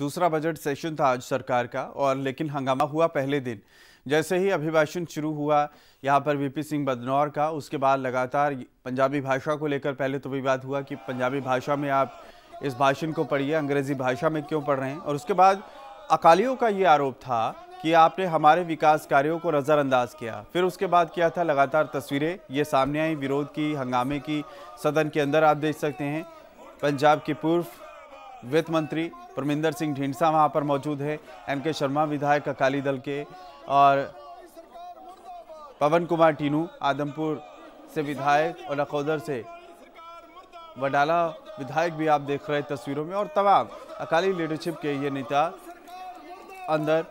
दूसरा budget session था आज सरकार का, और लेकिन हंगामा हुआ पहले दिन। जैसे ही अभिभाषण शुरू हुआ यहाँ पर वी पी सिंह बदनूर का, उसके बाद लगातार पंजाबी भाषा को लेकर पहले तो विवाद हुआ कि पंजाबी भाषा में आप इस भाषण को पढ़िए, अंग्रेजी भाषा में क्यों पढ़ रहे हैं। और उसके बाद अकालियों का ये आरोप था कि आपने हमारे विकास कार्यों को नज़रअंदाज किया। फिर उसके बाद क्या था, लगातार तस्वीरें ये सामने आई विरोध की, हंगामे की। सदन के अंदर आप देख सकते हैं पंजाब के पूर्व वित्त मंत्री परमिंदर सिंह ढींडसा वहाँ पर मौजूद है, अंकित शर्मा विधायक अकाली दल के, और पाबन कुमार टेनो आदमपुर से विधायक और नकोदर से वडाला विधायक भी आप देख रहे हैं तस्वीरों में। और तमाम अकाली लीडरशिप के ये नेता अंदर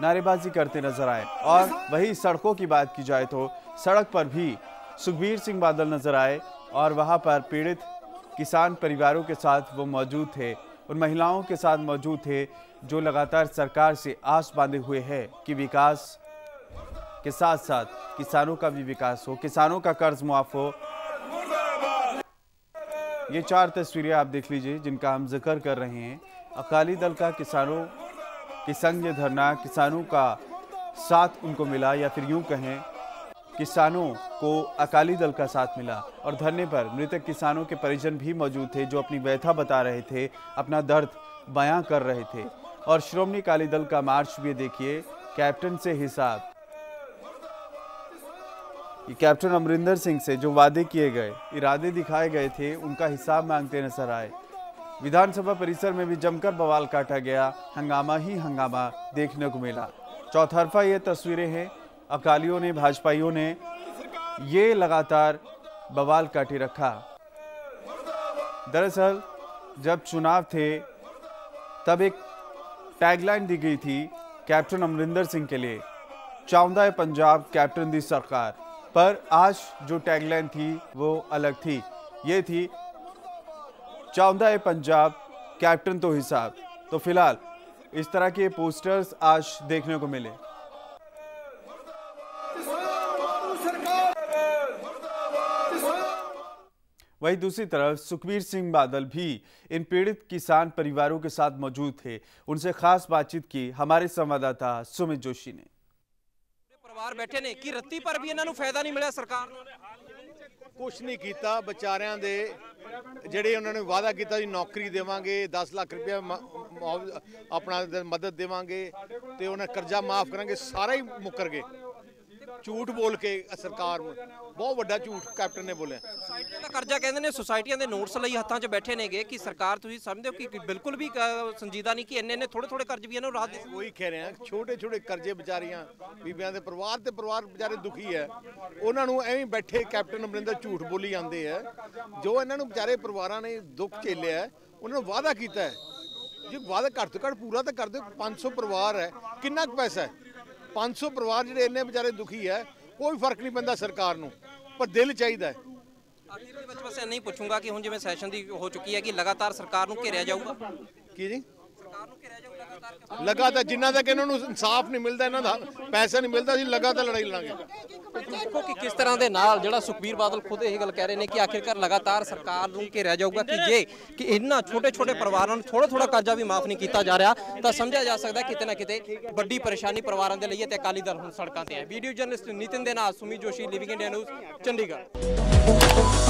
नारेबाजी करते नजर आए। और वही सड़कों की बात की जाए तो सड़क पर भी सुखबीर सिंह बादल नजर आए, और वहाँ पर पीड़ित किसान परिवारों के साथ वो मौजूद थे, उन महिलाओं के साथ मौजूद थे जो लगातार सरकार से आस बांधे हुए हैं कि विकास के साथ साथ किसानों का भी विकास हो, किसानों का कर्ज मुआफ हो। ये चार तस्वीरें आप देख लीजिए जिनका हम जिक्र कर रहे हैं। अकाली दल का किसानों के संग धरना, किसानों का साथ उनको मिला, या फिर यूं कहें किसानों को अकाली दल का साथ मिला। और धरने पर मृतक किसानों के परिजन भी मौजूद थे जो अपनी व्यथा बता रहे थे, अपना दर्द बयां कर रहे थे। और श्रोमणी अकाली दल का मार्च भी देखिए, कैप्टन से हिसाब, कैप्टन अमरिंदर सिंह से जो वादे किए गए, इरादे दिखाए गए थे, उनका हिसाब मांगते नजर आए। विधानसभा परिसर में भी जमकर बवाल काटा गया, हंगामा ही हंगामा देखने को मिला। चौतरफा ये तस्वीरें हैं, अकालियों ने, भाजपाइयों ने ये लगातार बवाल काटे रखा। दरअसल जब चुनाव थे तब एक टैगलाइन दी गई थी कैप्टन अमरिंदर सिंह के लिए, चौंदा पंजाब कैप्टन दी सरकार। पर आज जो टैगलाइन थी वो अलग थी, ये थी चौंदा पंजाब कैप्टन तो हिसाब। तो फिलहाल इस तरह के पोस्टर्स आज देखने को मिले। वहीं दूसरी तरफ सुखबीर सिंह बादल भी इन पीड़ित किसान परिवारों के साथ मौजूद थे, उनसे खास बातचीत की हमारे संवाददाता सुमित जोशी ने। परिवार बैठे ने कि रत्ती पर भी इन्हों फायदा नहीं मिला, सरकार कुछ नहीं किया बेचारियां दे, जिहड़े उन्होंने वादा किया जी नौकरी देवांगे, 10 लाख रुपया अपना मदद देवांगे, तो उन्हें कर्जा माफ करांगे, सारा ही मुकर गए झूठ बोल के। सरकार बहुत वड्डा झूठ कैप्टन ने बोलिया। सोसाइटियां दा कर्जा कहंदे ने, सोसाइटियां दे नोट्स लई हत्थां 'च बैठे नेगे कि सरकार तुसीं समझदे हो कि बिल्कुल भी संजीदा नहीं कि इन्ने थोड़े-थोड़े कर्ज भी इन्हां नूं राहत दे। वही कह रहे हैं, छोटे-छोटे कर्जे बेचारियां बीबियां दे परिवार बेचारे दुखी है, उन्हां नूं ऐवें बैठे कैप्टन अमरिंदर झूठ बोली जांदे है। जो इन्हां नूं बेचारे परिवारां ने दुख झेलिया है, उन्हां नूं वादा कीता है जे वादा घट तो घट पूरा तो कर दो। 500 परिवार है, कितना पैसा है? 500 परिवार जिहड़े इन्ने बेचारे दुखी है, कोई फर्क नहीं पैंदा सरकार नूं, पर दिल चाहिदा है। आखिर दे विच बस इन्ना ही पुछूंगा कि हुण जिवें सैशन दी हो चुकी है कि लगातार सरकार नूं घेरिया जाऊगा की जी, सरकार नूं घेरिया जाऊगा लगातार, लगातार जिन्ना तक इन्हां नूं इंसाफ नहीं मिलदा, इन्हां दा पैसा नहीं मिलदा, असीं लगातार लड़ाई लड़ांगे। देखो कि किस तरह के नाल जिहड़ा सुखबीर बादल खुद यही गल कह रहे हैं कि आखिरकार लगातार सरकार नूं घेरिया जाऊगा कि जे कि इन्हां छोटे छोटे परिवारों नूं थोड़ा थोड़ा कर्जा भी माफ नहीं किया जा रहा, तो समझा जा सकता है कितने ना कितने बड़ी परेशानी परिवारों के लिए। तो अकाली दल हुण सड़कां ते है। वीडियो जर्नलिस्ट नितिन के नाल Sumit Joshi, living India news, Chandigarh.